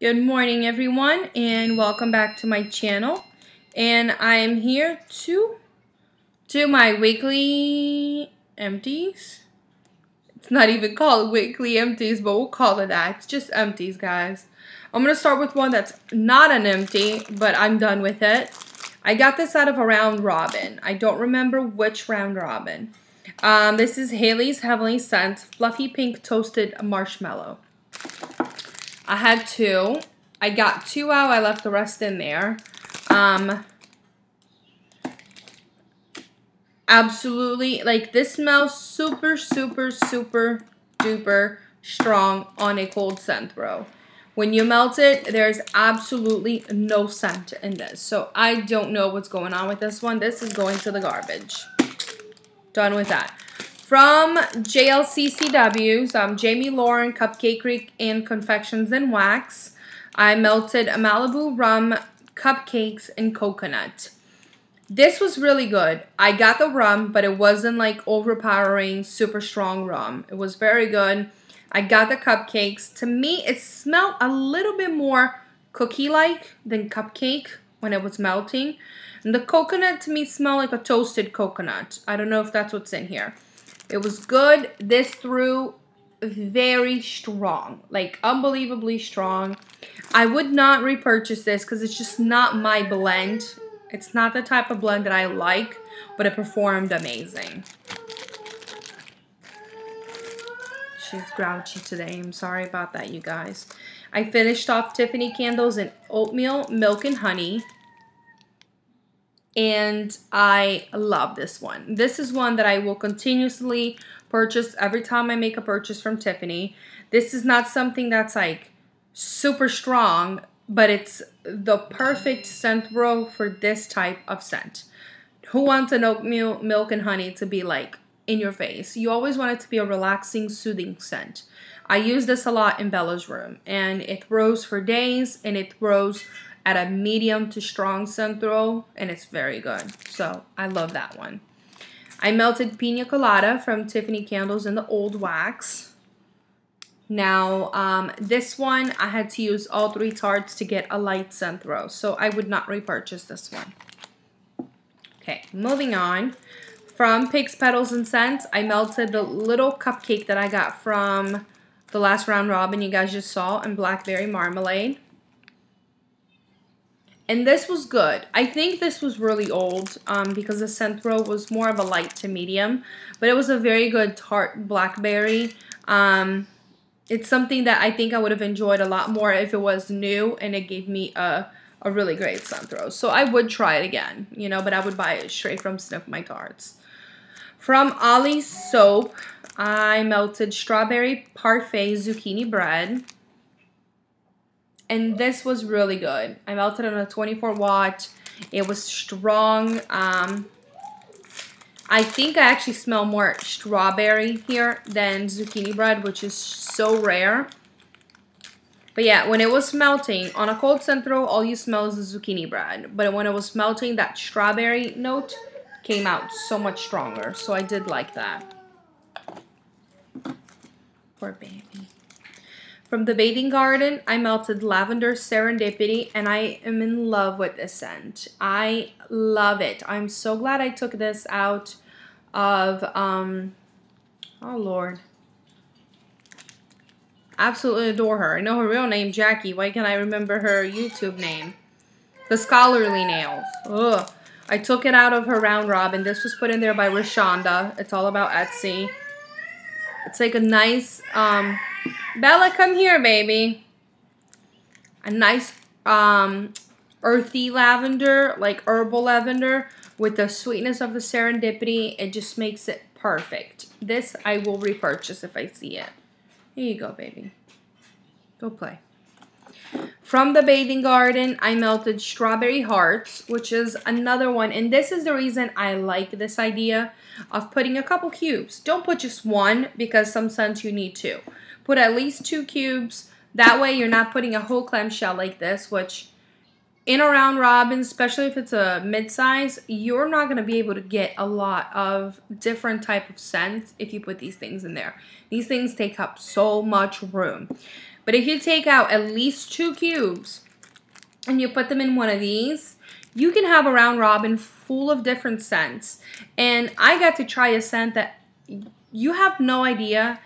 Good morning everyone, and welcome back to my channel. And I am here to do my weekly empties. It's not even called weekly empties, but we'll call it that. It's just empties, guys. I'm going to start with one that's not an empty, but I'm done with it. I got this out of a round robin. I don't remember which round robin. This is Haley's Heavenly Scents Fluffy Pink Toasted Marshmallow. I had two. I got two out. I left the rest in there. Absolutely, like, this smells super, super, super duper strong on a cold scent throw. When you melt it, there's absolutely no scent in this. So I don't know what's going on with this one. This is going to the garbage. Done with that. From JLCCW, so Jamie Lauren Cupcake Creek and Confections and Wax, I melted a Malibu rum, cupcakes, and coconut. This was really good. I got the rum, but it wasn't like overpowering, super strong rum. It was very good. I got the cupcakes. To me, it smelled a little bit more cookie-like than cupcake when it was melting. And the coconut to me smelled like a toasted coconut. I don't know if that's what's in here. It was good. This threw very strong, like unbelievably strong. I would not repurchase this because it's just not my blend. It's not the type of blend that I like, but it performed amazing. She's grouchy today. I'm sorry about that, you guys. I finished off Tiffany Candles in Oatmeal, Milk, and Honey. And I love this one. This is one that I will continuously purchase every time I make a purchase from Tiffany. This is not something that's like super strong, but it's the perfect scent roll for this type of scent. Who wants an oatmeal, milk, and honey to be like in your face? You always want it to be a relaxing, soothing scent. I use this a lot in Bella's room, and it rose for days, and it rose at a medium to strong scent throw, and it's very good. So I love that one. I melted Pina Colada from Tiffany Candles in the Old Wax. Now, this one, I had to use all three tarts to get a light scent throw, so I would not repurchase this one. Okay, moving on. From Pics Petals and Scents, I melted the little cupcake that I got from the last round robin you guys just saw in Blackberry Marmalade. And this was good. I think this was really old because the scent throw was more of a light to medium. But it was a very good tart blackberry. It's something that I think I would have enjoyed a lot more if it was new, and it gave me a really great scent throw. So I would try it again, you know, but I would buy it straight from Sniff My Tarts. From Ollie's Soap, I melted Strawberry Parfait Zucchini Bread. And this was really good. I melted it on a 24 watt. It was strong. I think I actually smell more strawberry here than zucchini bread, which is so rare. But yeah, when it was melting, on a cold scent throw, all you smell is the zucchini bread. But when it was melting, that strawberry note came out so much stronger. So I did like that. Poor baby. From The Bathing Garden, I melted Lavender Serendipity, and I am in love with this scent. I love it. I'm so glad I took this out of, oh Lord. Absolutely adore her. I know her real name, Jackie. Why can't I remember her YouTube name? The Scholarly Nails. Ugh. I took it out of her round robin. This was put in there by Rashonda. It's all about Etsy. It's like a nice, Bella, come here, baby. A nice earthy lavender, like herbal lavender, with the sweetness of the serendipity. It just makes it perfect. This I will repurchase if I see it. Here you go, baby. Go play. From The Bathing Garden, I melted Strawberry Hearts, which is another one. And this is the reason I like this idea of putting a couple cubes. Don't put just one, because some scents you need two. Put at least two cubes. That way you're not putting a whole clamshell like this, which In a round robin, especially if it's a mid-size, you're not going to be able to get a lot of different type of scents if you put these things in there. These things take up so much room. But if you take out at least 2 cubes and you put them in one of these, you can have a round robin full of different scents. And I got to try a scent that you have no idea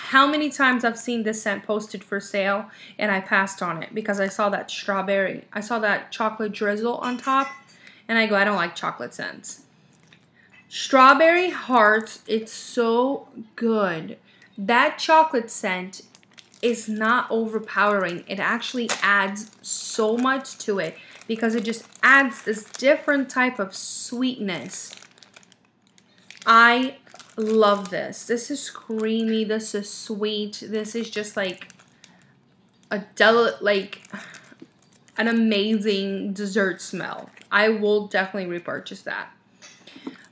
how many times I've seen this scent posted for sale and I passed on it because I saw that strawberry. I saw that chocolate drizzle on top and I go, I don't like chocolate scents. Strawberry hearts, it's so good. That chocolate scent is not overpowering. It actually adds so much to it because it just adds this different type of sweetness. I love this. This is creamy. This is sweet. This is just like a an amazing dessert smell. I will definitely repurchase that.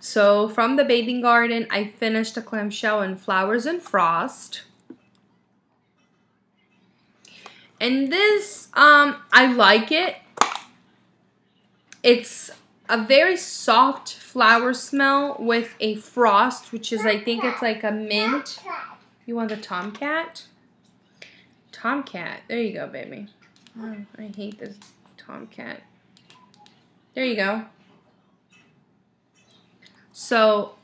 So from the Bathing Garden, I finished a clamshell in Flowers and Frost. And this, I like it. It's a very soft flower smell with a frost, which is, I think it's like a mint. You want the Tomcat? Tomcat. There you go, baby. Oh, I hate this Tomcat. There you go. So,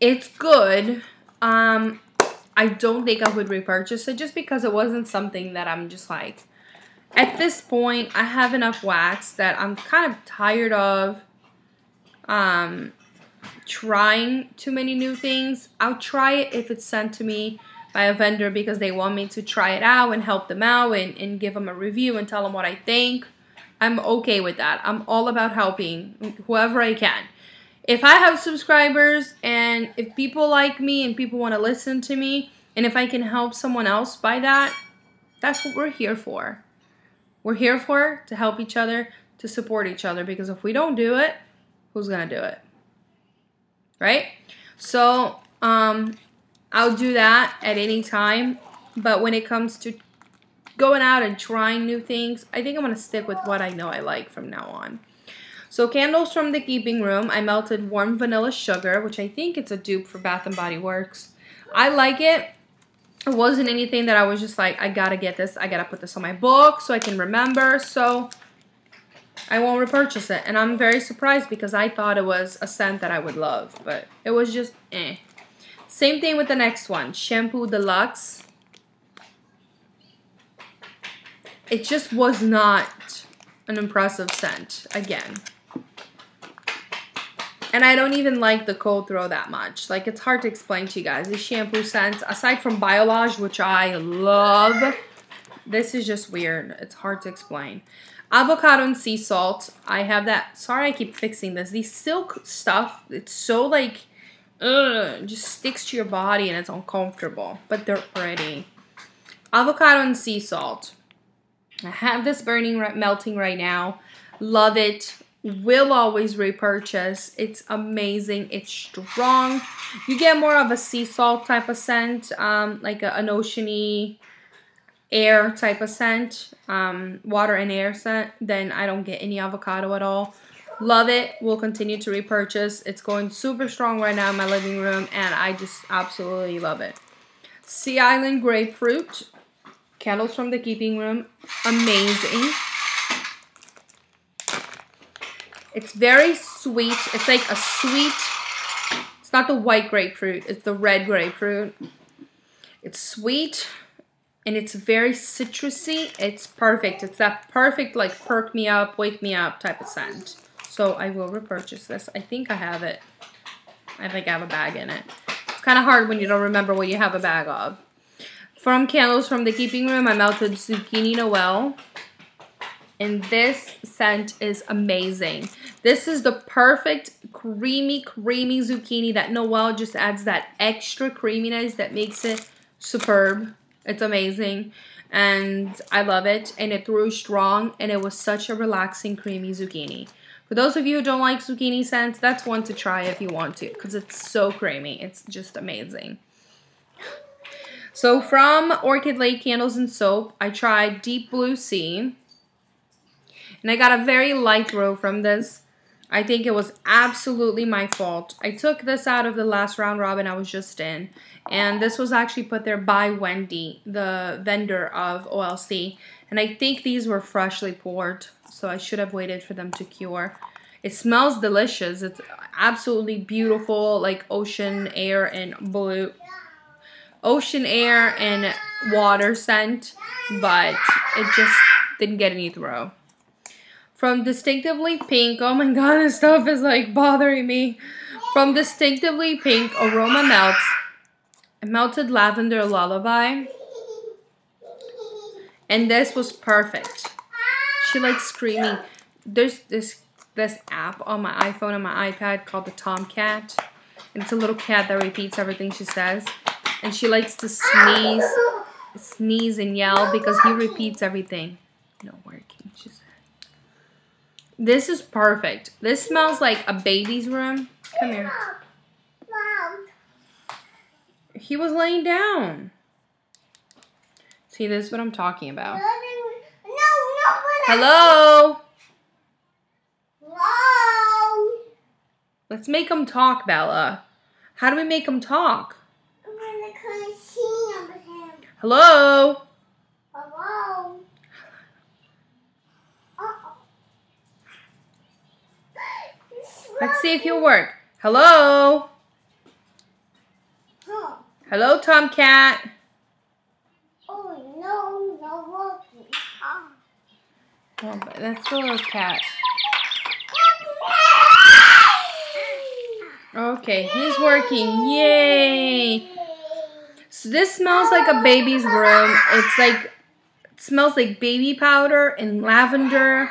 it's good. I don't think I would repurchase it just because it wasn't something that I'm just like, at this point, I have enough wax that I'm kind of tired of trying too many new things. I'll try it if it's sent to me by a vendor because they want me to try it out and help them out and give them a review and tell them what I think. I'm okay with that. I'm all about helping whoever I can. If I have subscribers and if people like me and people want to listen to me and if I can help someone else by that, that's what we're here for. We're here for to help each other, to support each other, because if we don't do it, who's going to do it? Right? So, I'll do that at any time, but when it comes to going out and trying new things, I think I'm going to stick with what I know I like from now on. So, Candles from the Keeping Room, I melted warm vanilla sugar, which I think it's a dupe for Bath & Body Works. I like it. It wasn't anything that I was just like, I gotta get this. I gotta put this on my book so I can remember. So I won't repurchase it. And I'm very surprised because I thought it was a scent that I would love. But it was just eh. Same thing with the next one. Shampoo Deluxe. It just was not an impressive scent. Again. And I don't even like the cold throw that much. Like, it's hard to explain to you guys. The shampoo scents, aside from Biolage, which I love, this is just weird. It's hard to explain. Avocado and sea salt. I have that. Sorry I keep fixing this. The silk stuff, it's so, like, ugh, just sticks to your body and it's uncomfortable. But they're pretty. Avocado and sea salt. I have this burning, melting right now. Love it. Will always repurchase. It's amazing. It's strong. You get more of a sea salt type of scent, like an oceany air type of scent, water and air scent. Then I don't get any avocado at all. Love it. We'll continue to repurchase. It's going super strong right now in my living room, and I just absolutely love it. Sea Island Grapefruit. Candles from the Keeping Room. Amazing. It's very sweet. It's like a sweet, it's not the white grapefruit, it's the red grapefruit. It's sweet and it's very citrusy. It's perfect. It's that perfect, like, perk me up, wake me up type of scent. So I will repurchase this. I think I have it. I think I have a bag in it. It's kind of hard when you don't remember what you have a bag of. From Candles from the Keeping Room, I melted Zucchini Noel. And this scent is amazing. This is the perfect creamy, creamy zucchini that Noel just adds that extra creaminess that makes it superb. It's amazing. And I love it. And it threw strong. And it was such a relaxing, creamy zucchini. For those of you who don't like zucchini scents, that's one to try if you want to. Because it's so creamy. It's just amazing. So from Orchid Lake Candles and Soap, I tried Deep Blue Sea. And I got a very light row from this. I think it was absolutely my fault. I took this out of the last round robin I was just in. And this was actually put there by Wendy, the vendor of OLC. And I think these were freshly poured. So I should have waited for them to cure. It smells delicious. It's absolutely beautiful, like ocean air and blue. Ocean air and water scent. But it just didn't get any throw. From Distinctively Pink, oh my god, this stuff is like bothering me. From Distinctively Pink, Aroma Melts, Melted Lavender Lullaby. And this was perfect. She likes screaming. There's this app on my iPhone and my iPad called the Tomcat. And it's a little cat that repeats everything she says. And she likes to sneeze and yell because he repeats everything. Not working, she said. This is perfect. This smells like a baby's room. Come here. Mom. He was laying down. See, this is what I'm talking about. No, hello? Hello? Let's make him talk, Bella. How do we make him talk? I'm going to come see him. Hello? Hello? Let's see if he'll work. Hello? Huh. Hello, Tomcat. Oh, no, not working. Oh. Well, but that's the little cat. Okay, he's working. Yay! So this smells like a baby's room. It's like, it smells like baby powder and lavender.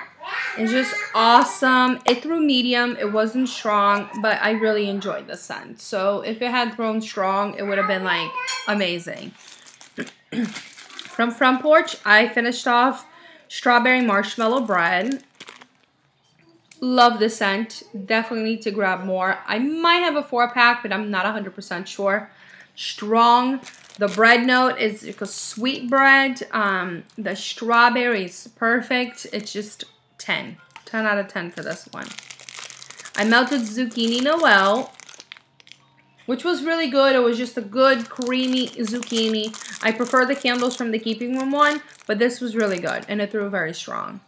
It's just awesome. It threw medium. It wasn't strong, but I really enjoyed the scent. So if it had thrown strong, it would have been like amazing. From Front Porch, I finished off Strawberry Marshmallow Bread. Love the scent. Definitely need to grab more. I might have a 4-pack, but I'm not 100% sure. Strong. The bread note is like a sweet bread. The strawberry is perfect. It's just 10 out of 10 for this one. I melted Zucchini Noel, which was really good. It was just a good creamy zucchini. I prefer the Candles from the Keeping Room one, but this was really good and it threw very strong.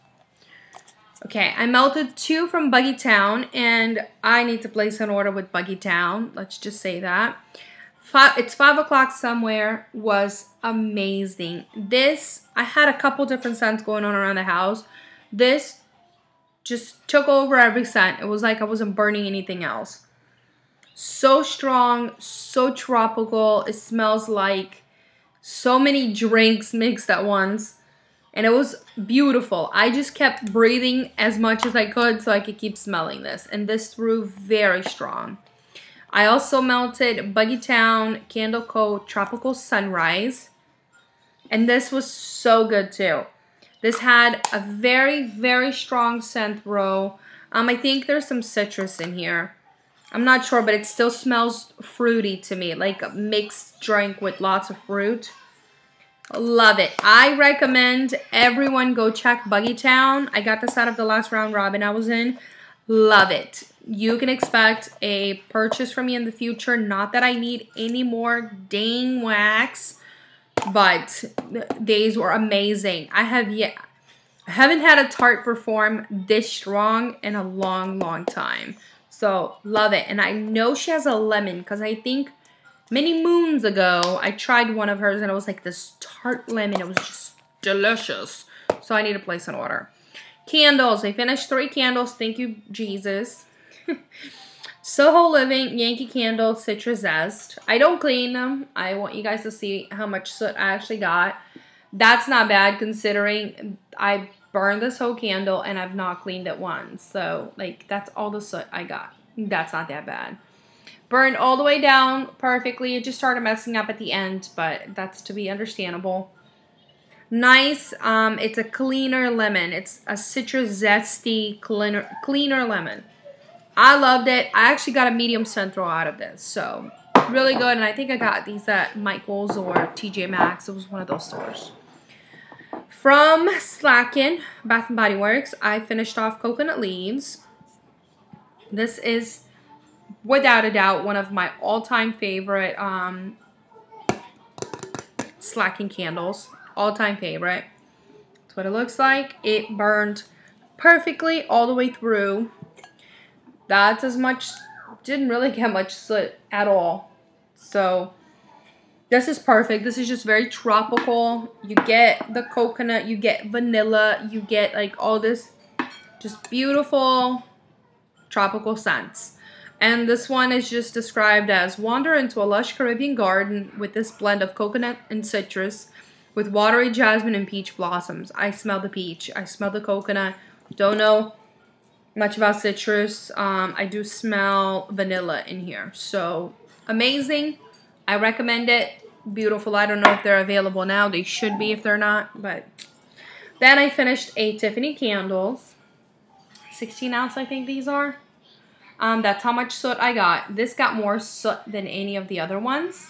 Okay, I melted 2 from Buggy Town, and I need to place an order with Buggy Town. Let's just say that. It's 5 o'clock somewhere was amazing. This, I had a couple different scents going on around the house. This just took over every scent. It was like I wasn't burning anything else. So strong, so tropical. It smells like so many drinks mixed at once. And it was beautiful. I just kept breathing as much as I could so I could keep smelling this. And this threw very strong. I also melted Buggy Town Candle Co. Tropical Sunrise. And this was so good too. This had a very, very strong scent row. I think there's some citrus in here. I'm not sure, but it still smells fruity to me. Like a mixed drink with lots of fruit. Love it. I recommend everyone go check Buggy Town. I got this out of the last round robin I was in. Love it. You can expect a purchase from me in the future. Not that I need any more dang wax. But these were amazing. I haven't had a tart perform this strong in a long, long time. So love it. And I know she has a lemon because I think many moons ago I tried one of hers and it was like this tart lemon. It was just delicious. So I need to place an order. Candles. I finished 3 candles. Thank you, Jesus. Soho Living, Yankee Candle, Citrus Zest. I don't clean them. I want you guys to see how much soot I actually got. That's not bad considering I burned this whole candle and I've not cleaned it once. So, like, that's all the soot I got. That's not that bad. Burned all the way down perfectly. It just started messing up at the end, but that's to be understandable. Nice. It's a cleaner lemon. It's a citrus zesty cleaner lemon. I loved it. I actually got a medium scent roll out of this. So, really good. And I think I got these at Michael's or TJ Maxx. It was one of those stores. From Slackin' Bath & Body Works, I finished off Coconut Leaves. This is, without a doubt, one of my all-time favorite Slackin' candles. All-time favorite. That's what it looks like. It burned perfectly all the way through. That's as much, didn't really get much soot at all. So this is perfect. This is just very tropical. You get the coconut, you get vanilla, you get like all this just beautiful tropical scents. And this one is just described as wander into a lush Caribbean garden with this blend of coconut and citrus with watery jasmine and peach blossoms. I smell the peach. I smell the coconut. Don't know much about citrus. I do smell vanilla in here. So amazing. I recommend it. Beautiful. I don't know if they're available now. They should be if they're not. But then I finished a Tiffany Candles. 16 ounce I think these are. That's how much soot I got. This got more soot than any of the other ones.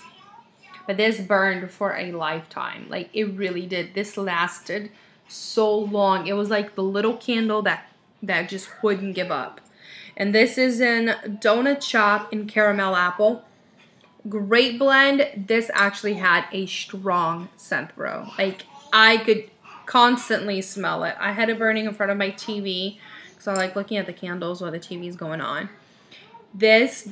But this burned for a lifetime. Like it really did. This lasted so long. It was like the little candle that just wouldn't give up. And this is in Donut Shop in Caramel Apple. Great blend. This actually had a strong scent, bro. Like I could constantly smell it. I had it burning in front of my TV. So I like looking at the candles while the TV's going on. This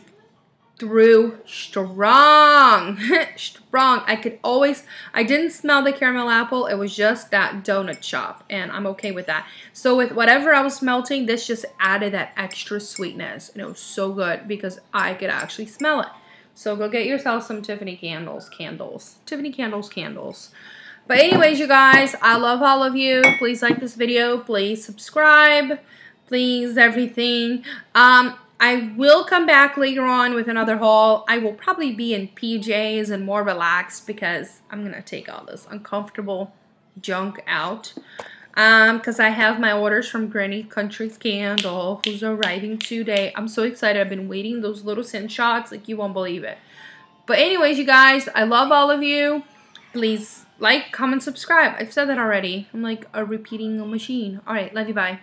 threw strong. Strong. I didn't smell the caramel apple. It was just that donut shop. And I'm okay with that. So with whatever I was melting, this just added that extra sweetness. And it was so good because I could actually smell it. So go get yourself some Tiffany Candles. Tiffany Candles candles. But anyways, you guys, I love all of you. Please like this video. Please subscribe. Please everything. I will come back later on with another haul. I will probably be in PJs and more relaxed because I'm going to take all this uncomfortable junk out. Because I have my orders from Granny's Kountry Candle, who's arriving today. I'm so excited. I've been waiting those little scent shots. Like, you won't believe it. But anyways, you guys, I love all of you. Please like, comment, subscribe. I've said that already. I'm like a repeating machine. All right, love you, bye.